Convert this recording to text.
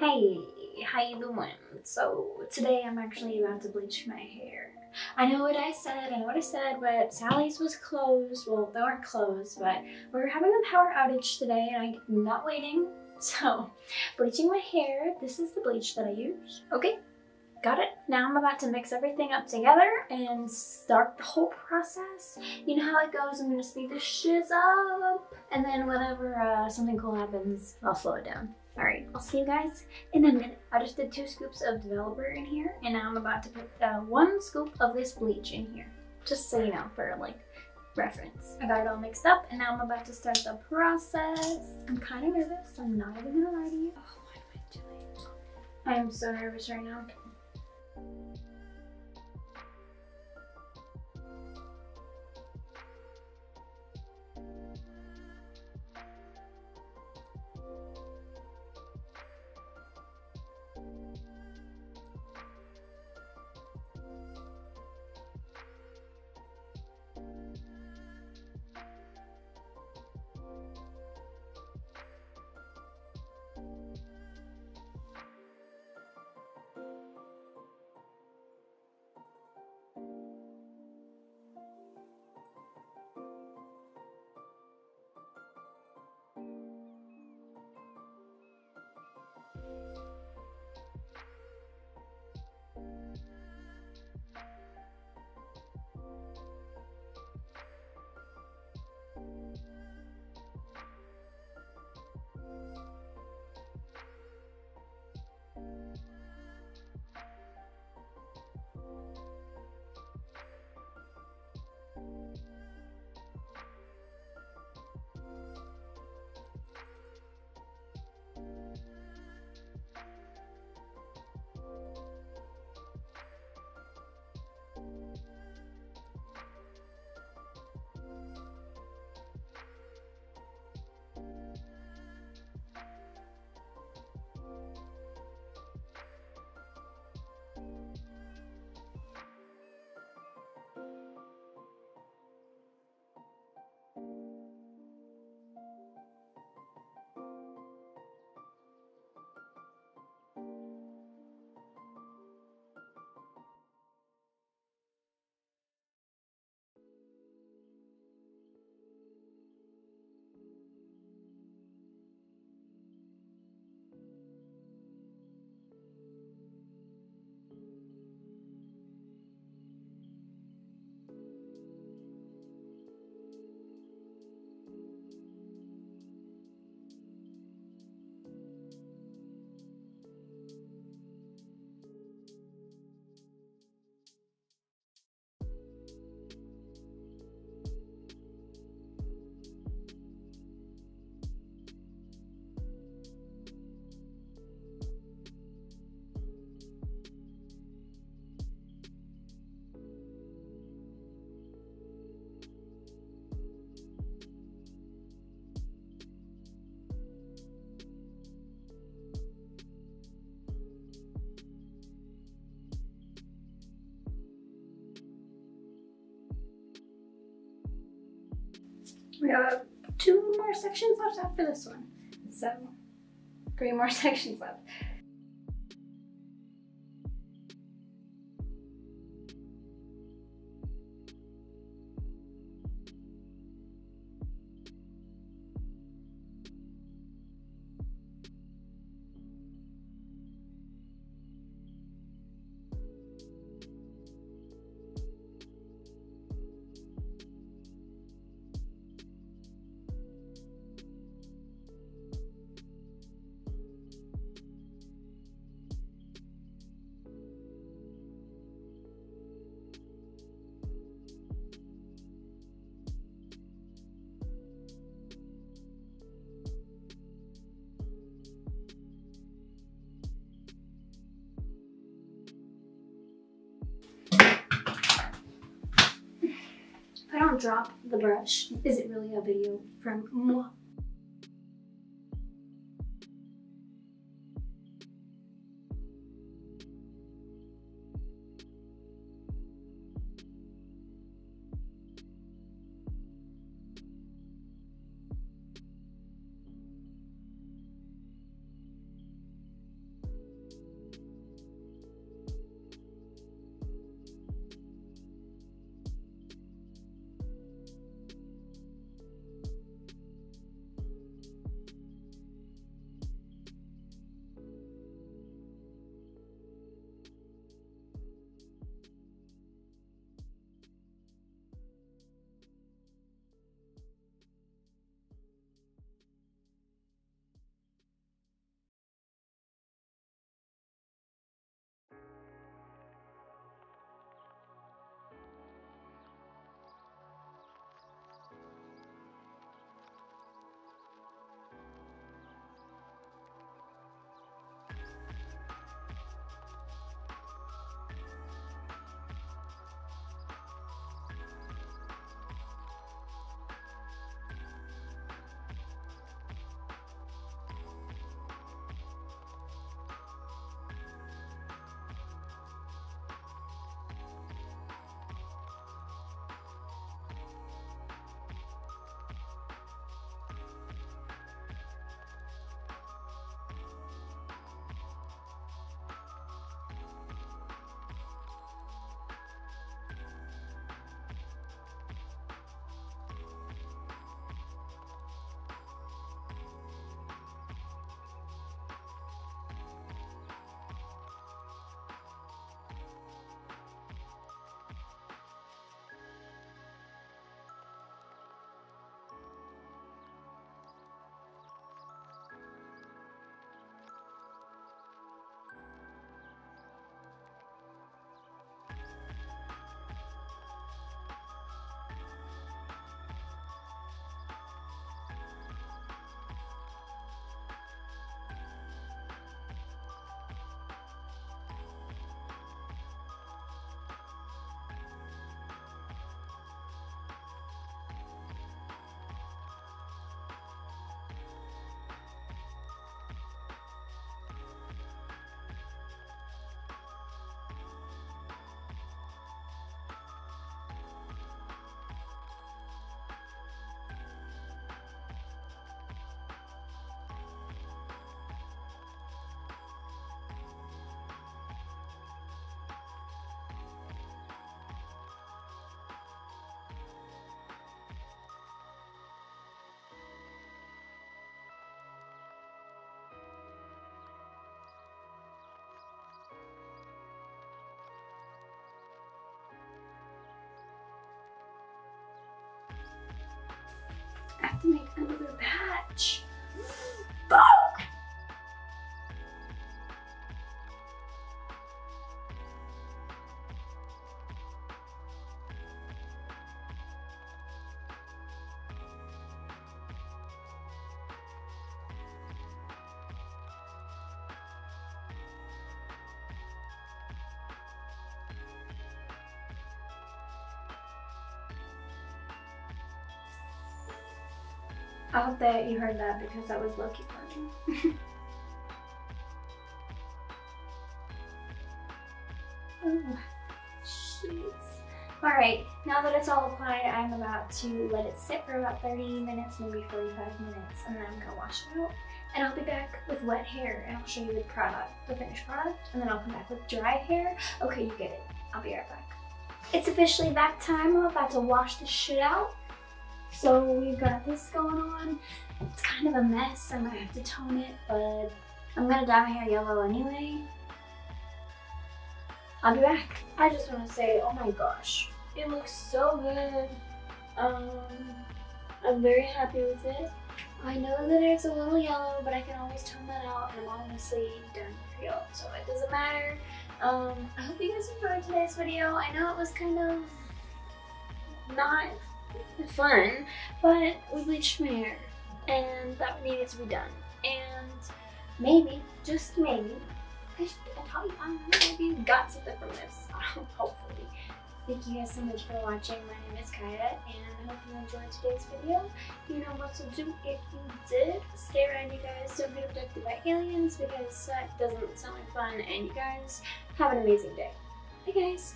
Hey, how you doing? So today I'm actually about to bleach my hair. I know what I said, but Sally's was closed. Well, they weren't closed, but we were having a power outage today and I'm not waiting. So bleaching my hair, this is the bleach that I use. Okay, got it. Now I'm about to mix everything up together and start the whole process. You know how it goes, I'm gonna speed this shiz up. And then whenever something cool happens, I'll slow it down. All right, I'll see you guys in a minute. I just did 2 scoops of developer in here, and now I'm about to put 1 scoop of this bleach in here, just so you know, for like reference. I got it all mixed up, and now I'm about to start the process. I'm kind of nervous, I'm not even gonna lie to you. Oh, what am I doing? I am so nervous right now. We have 2 more sections left after this one, so 3 more sections left. If I don't drop the brush, is it really a video from moi? I hope that you heard that because that was low-key funny. Oh, jeez. Alright, now that it's all applied, I'm about to let it sit for about 30 minutes, maybe 45 minutes, and then I'm going to wash it out. And I'll be back with wet hair, and I'll show you the product, the finished product, and then I'll come back with dry hair. Okay, you get it. I'll be right back. It's officially back time. I'm about to wash this shit out. So we've got this going on. It's kind of a mess. I might have to tone it, but I'm gonna dye my hair yellow anyway. I'll be back. I just want to say, oh my gosh, it looks so good. I'm very happy with it. I know that it's a little yellow, but I can always tone that out, and I'm honestly done with y'all, so it doesn't matter. I hope you guys enjoyed today's video. I know it was kind of not fun, but we bleached my hair, and that needed to be done. And maybe, just maybe, I probably got something from this, hopefully. Thank you guys so much for watching. My name is Kaya, and I hope you enjoyed today's video. You know what to do if you did. Stay around, you guys. Don't be abducted by aliens because that doesn't sound like fun. And you guys have an amazing day. Bye, guys.